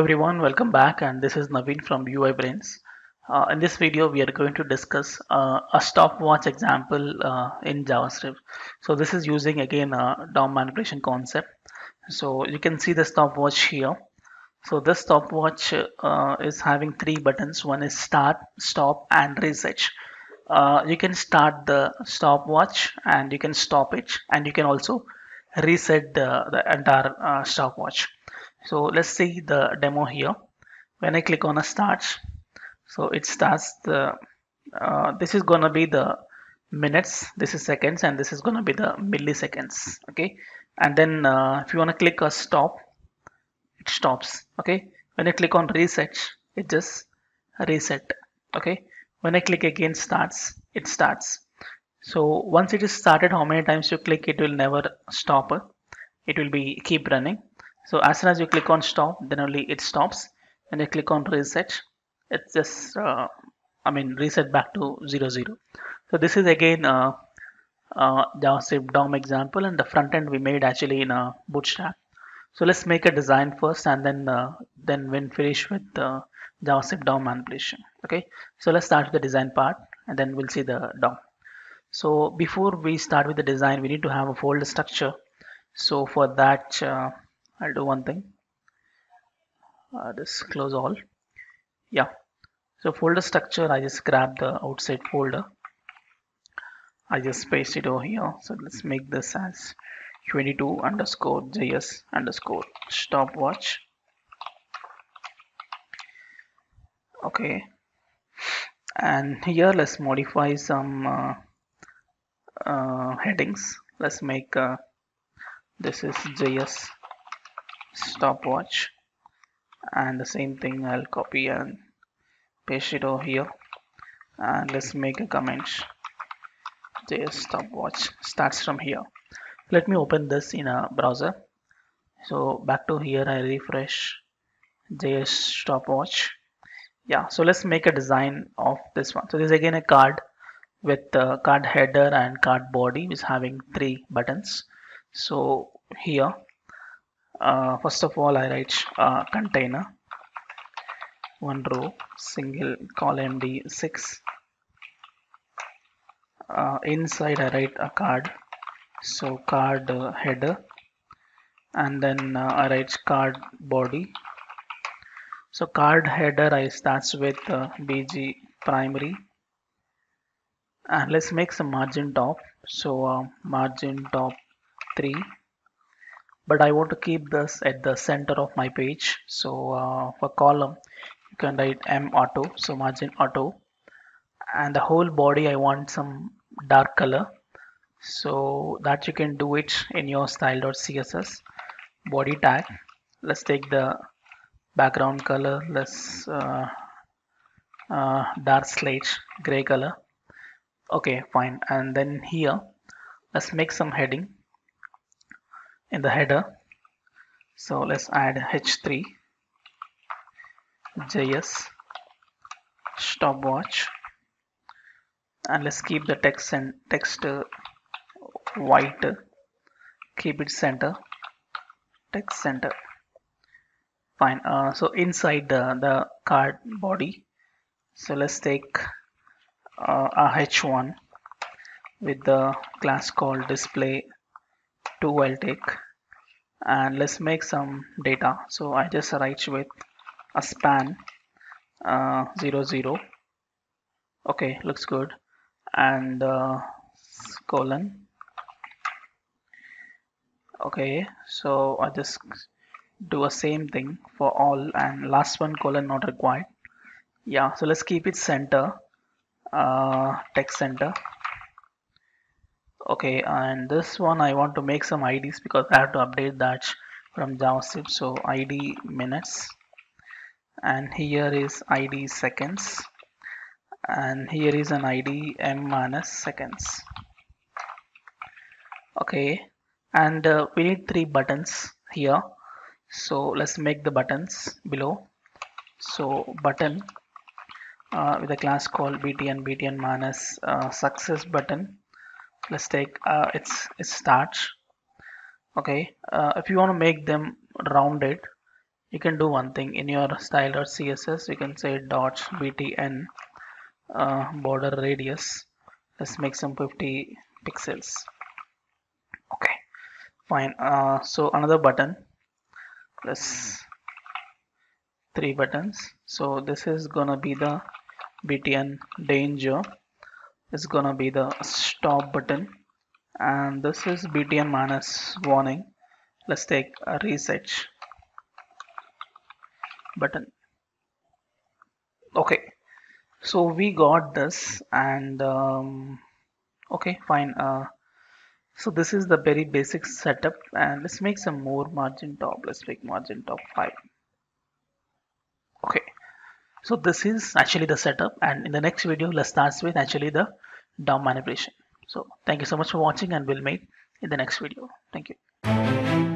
Hello everyone, welcome back, and this is Naveen from UiBrains. In this video we are going to discuss a stopwatch example in JavaScript. So this is using again a DOM manipulation concept. So you can see the stopwatch here. So this stopwatch is having three buttons. One is start, stop and reset. You can start the stopwatch and you can stop it, and you can also reset the entire stopwatch. So let's see the demo here. When I click on a start, so it starts the this is gonna be the minutes, this is seconds, and this is gonna be the milliseconds. Okay, and then if you want to click a stop, it stops. Okay, when I click on reset, it just reset. Okay, when I click again starts, it starts. So once it is started, how many times you click, it will never stop. It will be keep running. So as soon as you click on stop, then only it stops. When you click on reset, it's just reset back to 00. So this is again JavaScript DOM example, and the front end we made actually in a bootstrap. So let's make a design first, and then when finished with the JavaScript DOM manipulation. Okay, so let's start with the design part, and then we'll see the DOM. So before we start with the design, we need to have a folder structure. So for that, I'll do one thing, just close all. Yeah, so folder structure, I just grab the outside folder, I just paste it over here. So let's make this as 22_js_stopwatch. Okay, and here let's modify some headings. Let's make this is JS stopwatch, and the same thing I'll copy and paste it over here, and let's make a comment JS stopwatch starts from here. Let me open this in a browser. So back to here, I refresh JS stopwatch. Yeah, so let's make a design of this one. So this is again a card with a card header and card body, which is having three buttons. So here first of all, I write container, one row, single column D6. Inside I write a card, so card header, and then I write card body. So card header I starts with BG primary, and let's make some margin top. So margin top 3. But I want to keep this at the center of my page. So for column, you can write M auto, so margin auto, and the whole body I want some dark color. So that you can do it in your style.css. Body tag, let's take the background color, let's dark slate gray color. Okay, fine. And then here let's make some heading in the header. So let's add h3 JS stopwatch, and let's keep the text and text white, keep it center, text center. Fine. So inside the card body, so let's take a h1 with the class called display 2 I'll take, and let's make some data. So I just write with a span 00. Okay, looks good. And colon. Okay, so I just do a same thing for all, and last one colon not required. Yeah, so let's keep it center, text center. Okay, and this one I want to make some IDs because I have to update that from JavaScript. So ID minutes, and here is ID seconds, and here is an ID M minus seconds. Okay, and we need three buttons here. So let's make the buttons below. So button with a class called btn, btn minus success button. Let's take it starts. Okay, if you want to make them rounded, you can do one thing in your style.css. you can say dot btn border radius, let's make some 50 pixels. Okay, fine. So another button, let's 3 buttons. So this is gonna be the btn danger, it's gonna be the stop button, and this is btn minus warning. Let's take a reset button. Okay, so we got this, and okay, fine. So this is the very basic setup, and let's make some more margin top. Let's make margin top 5. Okay, so this is actually the setup, and in the next video let's start with actually the DOM manipulation. So thank you so much for watching, and we'll meet in the next video. Thank you.